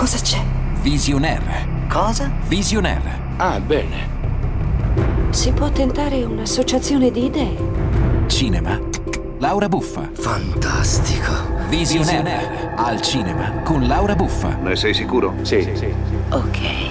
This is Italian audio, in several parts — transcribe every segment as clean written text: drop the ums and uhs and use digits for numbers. Cosa c'è? VisiOnAir. Cosa? VisiOnAir. Ah, bene. Si può tentare un'associazione di idee. Cinema. Laura Buffa. Fantastico. VisiOnAir. Al cinema con Laura Buffa. Ne sei sicuro? Sì. Sì. Ok.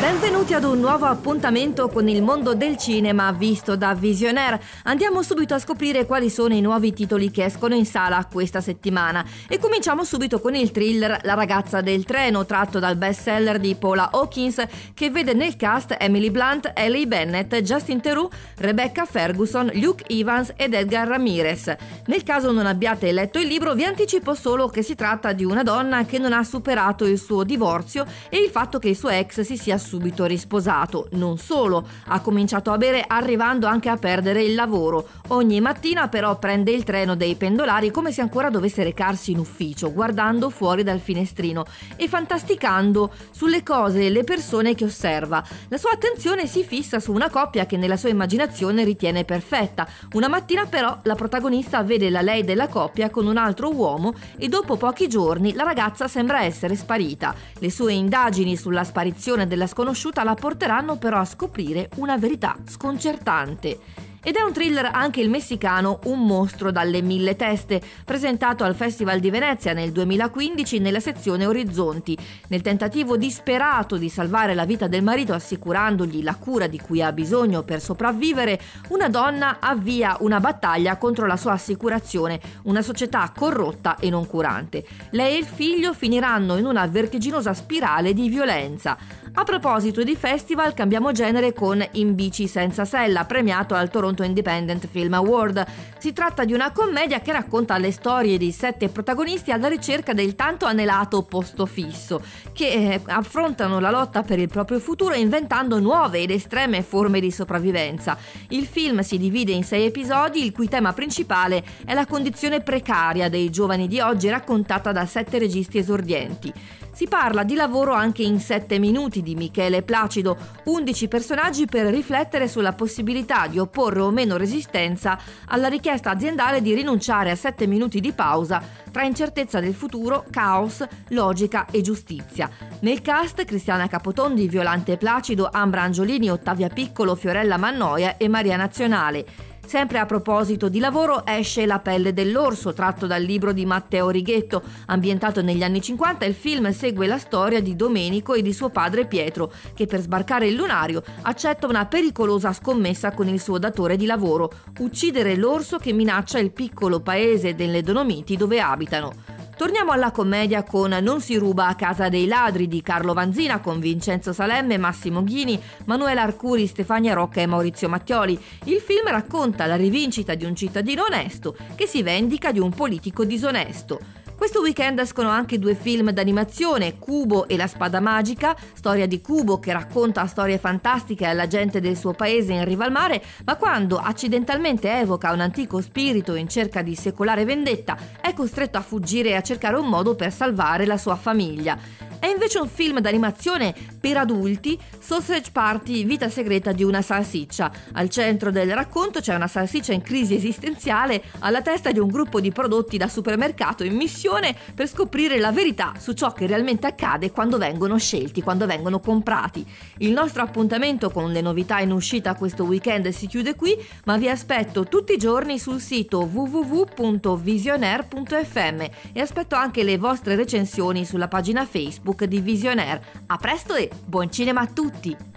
Benvenuti ad un nuovo appuntamento con il mondo del cinema visto da VisiOnAir. Andiamo subito a scoprire quali sono i nuovi titoli che escono in sala questa settimana e cominciamo subito con il thriller La Ragazza del Treno, tratto dal bestseller di Paula Hawkins, che vede nel cast Emily Blunt, Hayley Bennett, Justin Theroux, Rebecca Ferguson, Luke Evans ed Edgar Ramirez. Nel caso non abbiate letto il libro, vi anticipo solo che si tratta di una donna che non ha superato il suo divorzio e il fatto che il suo ex si sia subito risposato. Non solo, ha cominciato a bere arrivando anche a perdere il lavoro. Ogni mattina però prende il treno dei pendolari come se ancora dovesse recarsi in ufficio, guardando fuori dal finestrino e fantasticando sulle cose e le persone che osserva. La sua attenzione si fissa su una coppia che nella sua immaginazione ritiene perfetta. Una mattina però la protagonista vede la lei della coppia con un altro uomo e dopo pochi giorni la ragazza sembra essere sparita. Le sue indagini sulla sparizione della sconosciuta la porteranno però a scoprire una verità sconcertante. Ed è un thriller anche il messicano Un Mostro dalle Mille Teste, presentato al Festival di Venezia nel 2015 nella sezione Orizzonti. Nel tentativo disperato di salvare la vita del marito assicurandogli la cura di cui ha bisogno per sopravvivere, una donna avvia una battaglia contro la sua assicurazione, una società corrotta e noncurante. Lei e il figlio finiranno in una vertiginosa spirale di violenza. A proposito di festival, cambiamo genere con In Bici Senza Sella, premiato al Toronto Independent Film Award. Si tratta di una commedia che racconta le storie di 7 protagonisti alla ricerca del tanto anelato posto fisso, che affrontano la lotta per il proprio futuro inventando nuove ed estreme forme di sopravvivenza. Il film si divide in 6 episodi, il cui tema principale è la condizione precaria dei giovani di oggi, raccontata da 7 registi esordienti. Si parla di lavoro anche in 7 minuti di Michele Placido, 11 personaggi per riflettere sulla possibilità di opporre o meno resistenza alla richiesta aziendale di rinunciare a 7 minuti di pausa, tra incertezza del futuro, caos, logica e giustizia. Nel cast Cristiana Capotondi, Violante Placido, Ambra Angiolini, Ottavia Piccolo, Fiorella Mannoia e Maria Nazionale. Sempre a proposito di lavoro, esce La pelle dell'orso, tratto dal libro di Matteo Righetto. Ambientato negli anni 50, il film segue la storia di Domenico e di suo padre Pietro, che per sbarcare il lunario accetta una pericolosa scommessa con il suo datore di lavoro: uccidere l'orso che minaccia il piccolo paese delle Dolomiti dove abitano. Torniamo alla commedia con Non si ruba a casa dei ladri di Carlo Vanzina, con Vincenzo Salemme, Massimo Ghini, Manuela Arcuri, Stefania Rocca e Maurizio Mattioli. Il film racconta la rivincita di un cittadino onesto che si vendica di un politico disonesto. Questo weekend escono anche 2 film d'animazione: Kubo e la spada magica, storia di Kubo che racconta storie fantastiche alla gente del suo paese in riva al mare, ma quando accidentalmente evoca un antico spirito in cerca di secolare vendetta, è costretto a fuggire e a cercare un modo per salvare la sua famiglia. È invece un film d'animazione per adulti, Sausage Party, vita segreta di una salsiccia. Al centro del racconto c'è una salsiccia in crisi esistenziale alla testa di un gruppo di prodotti da supermercato in missione per scoprire la verità su ciò che realmente accade quando vengono scelti, quando vengono comprati. Il nostro appuntamento con le novità in uscita questo weekend si chiude qui, ma vi aspetto tutti i giorni sul sito www.visionair.fm e aspetto anche le vostre recensioni sulla pagina Facebook di VisiOnAir. A presto e buon cinema a tutti!